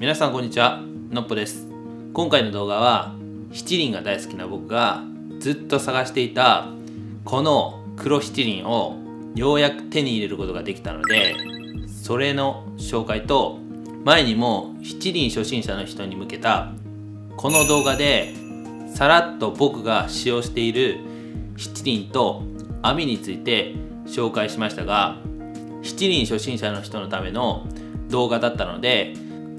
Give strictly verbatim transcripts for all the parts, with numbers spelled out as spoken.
皆さんこんにちは、のっぽです。今回の動画は七輪が大好きな僕がずっと探していたこの黒七輪をようやく手に入れることができたので、それの紹介と、前にも七輪初心者の人に向けたこの動画でさらっと僕が使用している七輪と網について紹介しましたが、七輪初心者の人のための動画だったので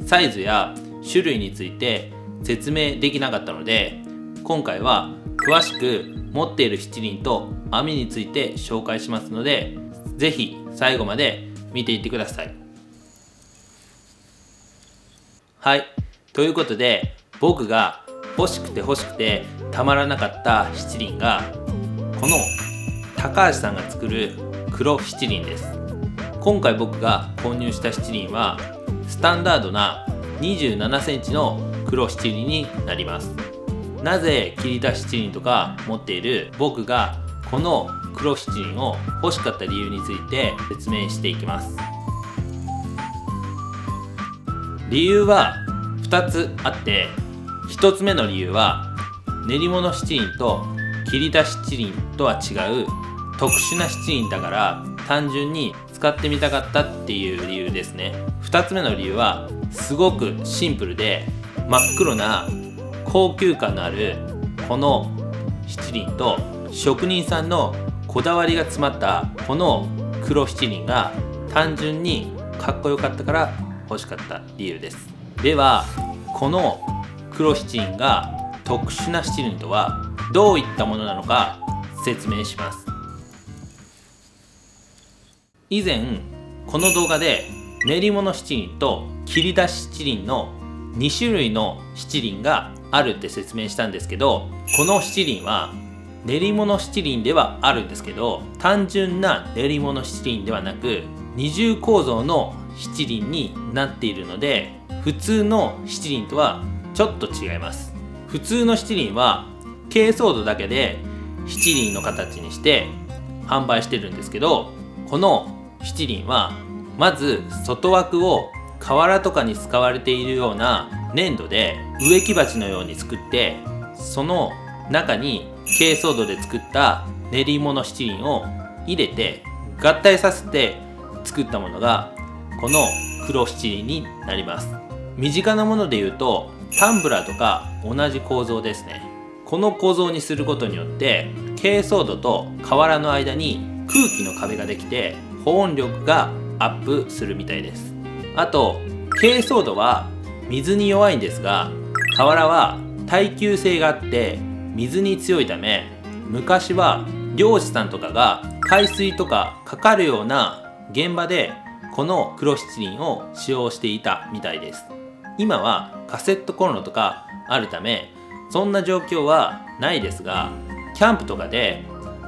サイズや種類について説明できなかったので、今回は詳しく持っている七輪と網について紹介しますので、是非最後まで見ていってください。はい、ということで僕が欲しくて欲しくてたまらなかった七輪がこの高橋さんが作る黒七輪です。今回僕が購入した七輪はスタンダードな にじゅうななセンチ の黒七輪になります。なぜ切り出し七輪とか持っている僕がこの黒七輪を欲しかった理由について説明していきます。理由はふたつあって、ひとつめの理由は練り物七輪と切り出し七輪とは違う特殊な七輪だから、単純に使ってみたかったっていう理由ですね。ふたつめの理由はすごくシンプルで、真っ黒な高級感のあるこの七輪と職人さんのこだわりが詰まったこの黒七輪が単純にかっこよかったから欲しかった理由です。ではこの黒七輪が特殊な七輪とはどういったものなのか説明します。以前この動画で練り物七輪と切り出し七輪のにしゅるいの七輪があるって説明したんですけど、この七輪は練り物七輪ではあるんですけど、単純な練り物七輪ではなく二重構造の七輪になっているので、普通の七輪とはちょっと違います。普通の七輪は珪藻土だけで七輪の形にして販売してるんですけど、この七輪はまず外枠を瓦とかに使われているような粘土で植木鉢のように作って、その中に珪藻土で作った練り物七輪を入れて合体させて作ったものがこの黒七輪になります。身近なものでいうとタンブラーとか同じ構造ですね。この構造にすることによって珪藻土と瓦の間に空気の壁ができて保温力がアップするみたいです。あと珪藻土は水に弱いんですが、瓦は耐久性があって水に強いため、昔は漁師さんとかが海水とかかかるような現場でこの黒七輪を使用していたみたいです。今はカセットコンロとかあるためそんな状況はないですが、キャンプとかで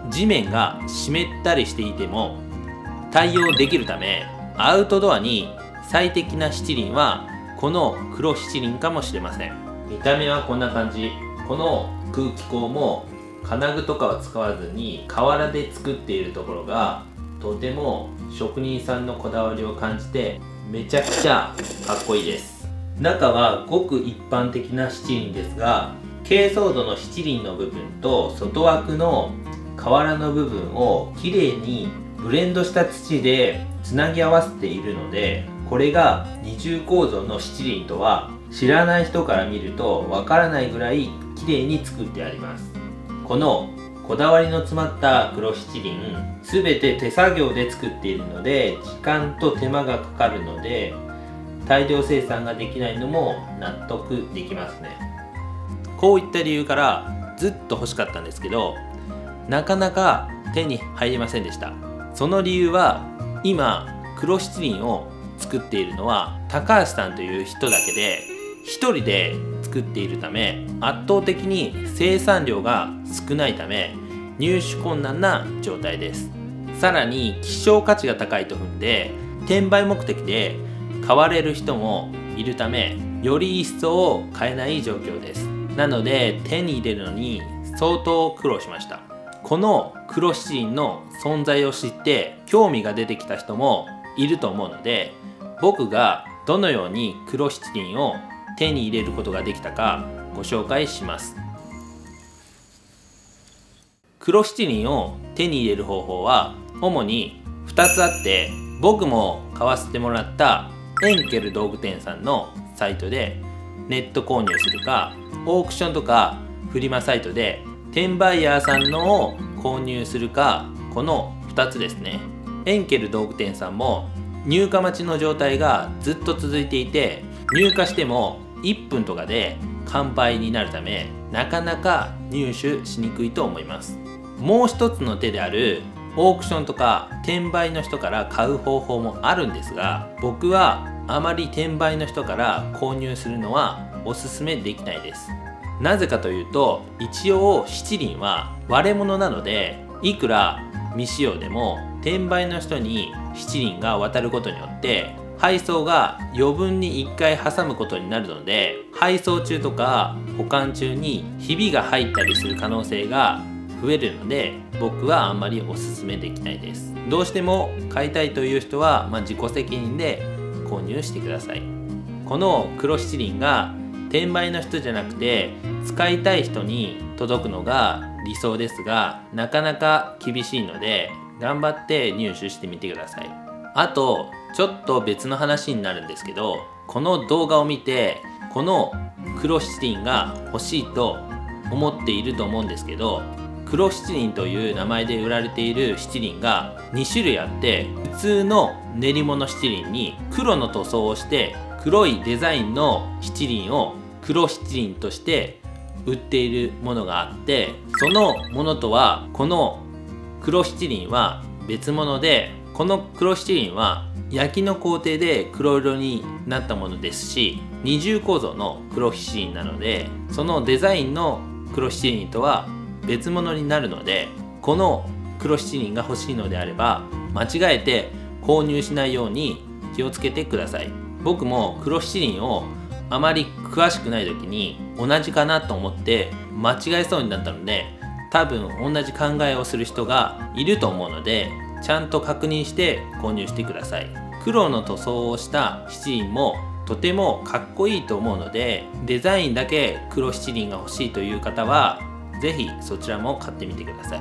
地面が湿ったりしていても対応できるため、アウトドアに最適な七輪はこの黒七輪かもしれません。見た目はこんな感じ。この空気口も金具とかは使わずに瓦で作っているところが、とても職人さんのこだわりを感じてめちゃくちゃかっこいいです。中はごく一般的な七輪ですが、珪藻土の七輪の部分と外枠の瓦の部分をきれいにブレンドした土でつなぎ合わせているので、これが二重構造の七輪とは知らない人から見るとわからないぐらいきれいに作ってあります。このこだわりの詰まった黒七輪、全て手作業で作っているので時間と手間がかかるので大量生産ができないのも納得できますね。こういった理由からずっと欲しかったんですけど、なかなか手に入りませんでした。その理由は今黒七輪を作っているのは高橋さんという人だけで、ひとりで作っているため圧倒的に生産量が少ないため入手困難な状態です。さらに希少価値が高いと踏んで転売目的で買われる人もいるため、より一層買えない状況です。なので手に入れるのに相当苦労しました。この黒七輪の存在を知って興味が出てきた人もいると思うので、僕がどのように黒七輪を手に入れることができたかご紹介します。黒七輪を手に入れる方法は主にふたつあって、僕も買わせてもらったエンケル道具店さんのサイトでネット購入するか、オークションとかフリマサイトで転売ヤーさんのを購入するか、このふたつですね。エンケル道具店さんも入荷待ちの状態がずっと続いていて、入荷してもいっぷんとかで完売になるため、なかなか入手しにくいと思います。もう一つの手であるオークションとか転売の人から買う方法もあるんですが、僕はあまり転売の人から購入するのはおすすめできないです。なぜかというと、一応七輪は割れ物なので、いくら未使用でも転売の人に七輪が渡ることによって配送が余分にいっかい挟むことになるので、配送中とか保管中にひびが入ったりする可能性が増えるので、僕はあんまりおすすめできないです。どうしても買いたいという人は、まあ、自己責任で購入してください。この黒七輪が転売の人じゃなくて使いたい人に届くのが理想ですが、なかなか厳しいので頑張って入手してみてください。あとちょっと別の話になるんですけど、この動画を見てこの黒七輪が欲しいと思っていると思うんですけど、黒七輪という名前で売られている七輪がにしゅるいあって、普通の練り物七輪に黒の塗装をして黒いデザインの七輪を黒七輪として売っているものがあって、そのものとはこの黒七輪は別物で、この黒七輪は焼きの工程で黒色になったものですし、二重構造の黒七輪なので、そのデザインの黒七輪とは別物になるので、この黒七輪が欲しいのであれば間違えて購入しないように気をつけてください。僕も黒七輪をあまり詳しくない時に同じかなと思って間違えそうになったので、多分同じ考えをする人がいると思うので、ちゃんと確認して購入してください。黒の塗装をした七輪もとてもかっこいいと思うので、デザインだけ黒七輪が欲しいという方は是非そちらも買ってみてください。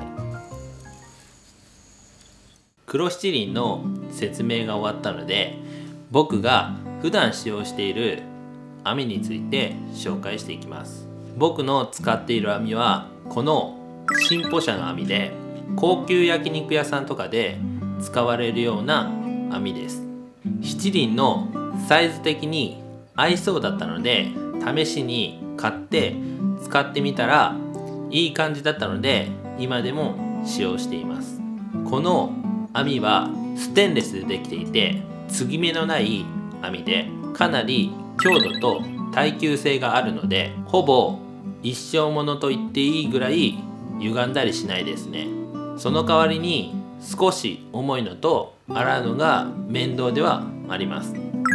黒七輪の説明が終わったので、僕が普段使用している網について紹介していきます。僕の使っている網はこの新歩車の網で、高級焼肉屋さんとかで使われるような網です。七輪のサイズ的に合いそうだったので、試しに買って使ってみたらいい感じだったので、今でも使用しています。この網はステンレスでできていて、継ぎ目のない網で、かなり強度と耐久性があるので、ほぼ一生ものと言っていいぐらい歪んだりしないですね。その代わりに少し重いのと洗うのが面倒ではあります。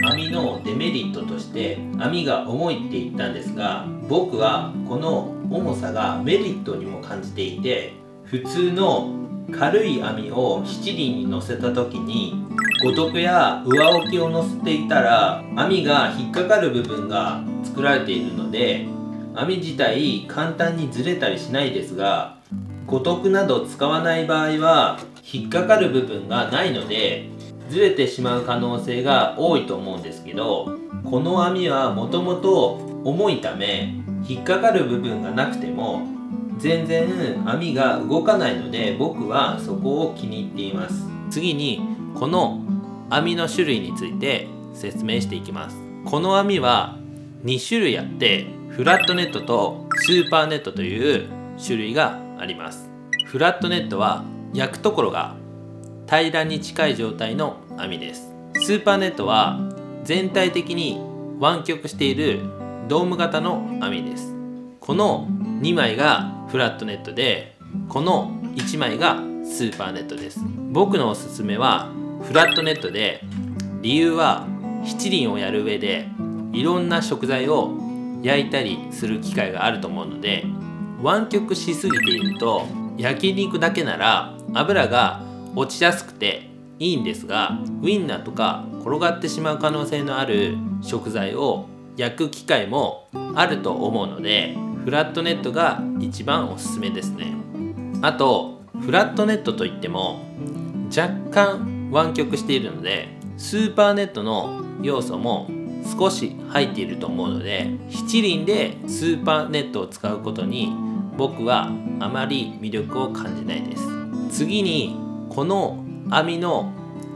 網のデメリットとして網が重いって言ったんですが、僕はこの重さがメリットにも感じていて、普通の軽い網を七輪に乗せた時に五徳や上置きを乗せていたら網が引っかかる部分が作られているので、網自体簡単にずれたりしないですが、五徳など使わない場合は引っかかる部分がないのでずれてしまう可能性が多いと思うんですけど、この網はもともと重いため引っかかる部分がなくても全然網が動かないので、僕はそこを気に入っています。次にこの網の種類について説明していきます。この網はにしゅるいあって、フラットネットとスーパーネットという種類があります。フラットネットは焼くところが平らに近い状態の網です。スーパーネットは全体的に湾曲しているドーム型の網です。このにまいがフラットネットで、このいちまいがスーパーネットです。僕のおすすめはフラットネットで、理由は七輪をやる上でいろんな食材を焼いたりする機会があると思うので、湾曲しすぎていると焼肉だけなら油が落ちやすくていいんですが、ウインナーとか転がってしまう可能性のある食材を焼く機会もあると思うので、フラットネットが一番おすすめですね。あとフラットネットといっても若干湾曲しているので、スーパーネットの要素も少し入っていると思うので、七輪でスーパーネットを使うことに僕はあまり魅力を感じないです。次にこの網の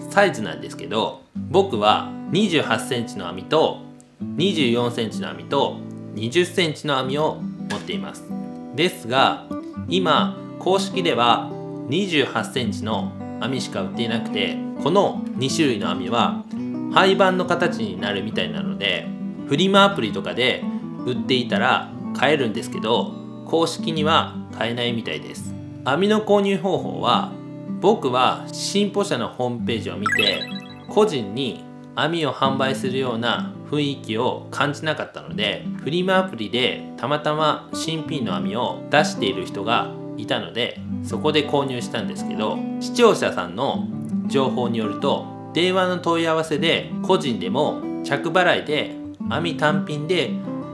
サイズなんですけど、僕は にじゅうはちセンチ の網と にじゅうよんセンチ の網と にじゅっセンチ の網を持っています。ですが今公式では にじゅうはちセンチ の網しか売っていなくて、このにしゅるいの網は廃盤の形になるみたいなので、フリマアプリとかで売っていたら買えるんですけど、公式には買えないみたいです。網の購入方法は、僕は新歩社のホームページを見て個人に網を販売するような雰囲気を感じなかったので、フリマアプリでたまたま新品の網を出している人がいたので、そこで購入したんですけど、視聴者さんの情報によると、電話の問い合わせで個人でも着払いで網単品で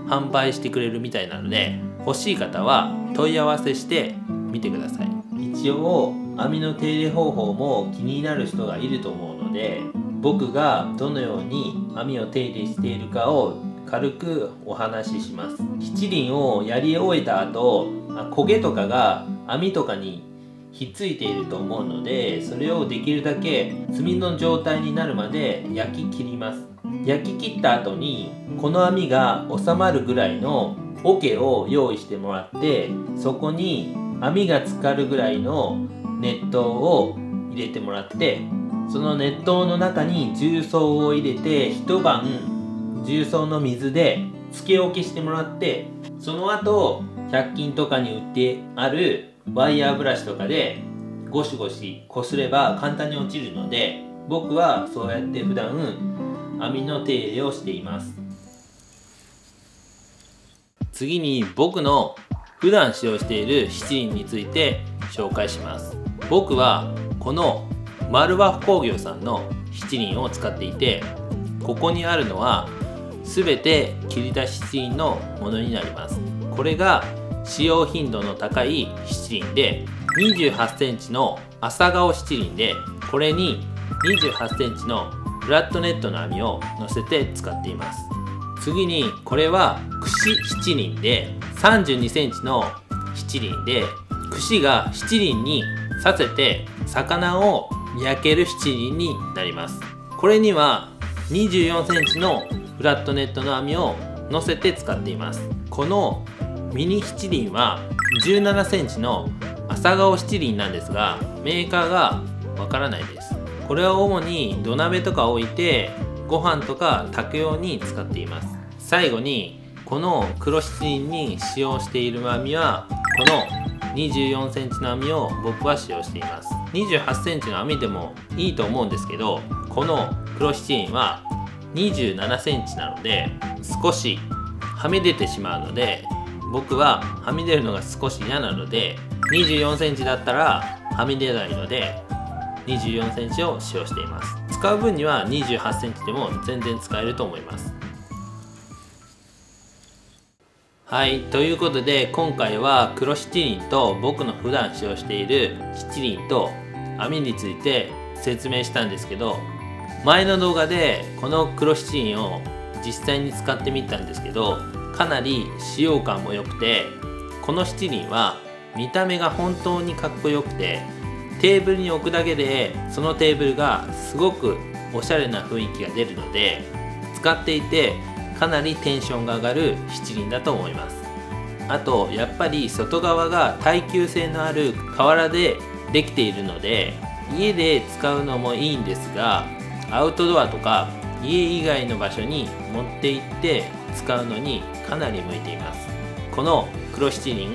販売してくれるみたいなので、欲しい方は問い合わせしてみてください。一応網の手入れ方法も気になる人がいると思うので、僕がどのように網を手入れしているかを軽くお話しします。七輪をやり終えた後、焦げとかが網とかにひっついていると思うので、それをできるだけ炭の状態になるまで焼き切ります。焼き切った後にこの網が収まるぐらいの桶を用意してもらって、そこに網が浸かるぐらいの熱湯を入れてもらって、その熱湯の中に重曹を入れて一晩重曹の水でつけ置きしてもらって、その後ひゃく均とかに売ってあるワイヤーブラシとかでゴシゴシこすれば簡単に落ちるので、僕はそうやって普段網の手入れをしています。次に僕の普段使用している七輪について紹介します。僕はこの丸和工業さんの七輪を使っていて、ここにあるのは全て切り出し七輪のものになります。これが使用頻度の高い七輪で、 にじゅうはちセンチ の朝顔七輪で、これに にじゅうはちセンチ のフラットネットの網を乗せて使っています。次にこれは串七輪で さんじゅうにセンチ の七輪で、串が七輪に刺せて魚を焼ける七輪になります。これには にじゅうよんセンチ のフラットネットの網を乗せて使っています。このミニ七輪は じゅうななセンチ の朝顔七輪なんですが、メーカーがわからないです。これは主に土鍋とか置いてご飯とか炊くように使っています。最後にこの黒七輪に使用している網はこの にじゅうよんセンチ の網を僕は使用しています。 にじゅうはちセンチ の網でもいいと思うんですけど、この黒七輪は にじゅうななセンチ なので少しはみ出てしまうので、僕ははみ出るのが少し嫌なので、 にじゅうよんセンチ だったらはみ出ないので にじゅうよんセンチ を使用しています。使う分には にじゅうはちセンチ でも全然使えると思います。はい、ということで今回は黒七輪と僕の普段使用している七輪と網について説明したんですけど、前の動画でこの黒七輪を実際に使ってみたんですけど、かなり使用感も良くて、この七輪は見た目が本当にかっこよくて、テーブルに置くだけでそのテーブルがすごくおしゃれな雰囲気が出るので、使っていてかなりテンションが上がる七輪だと思います。あとやっぱり外側が耐久性のある瓦でできているので、家で使うのもいいんですが、アウトドアとか家以外の場所に持って行って使うのにかなり向いています。この黒七輪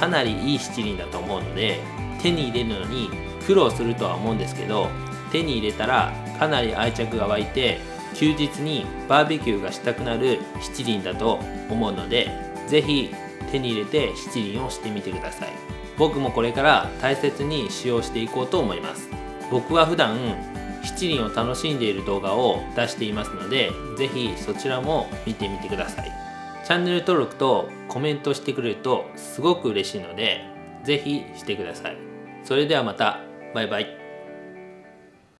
かなりいい七輪だと思うので、手に入れるのに苦労するとは思うんですけど、手に入れたらかなり愛着が湧いて、休日にバーベキューがしたくなる七輪だと思うので、是非手に入れて七輪をしてみてください。僕もこれから大切に使用していこうと思います。僕は普段七輪を楽しんでいる動画を出していますので、ぜひそちらも見てみてください。チャンネル登録とコメントしてくれるとすごく嬉しいので、ぜひしてください。それではまた、バイバイ。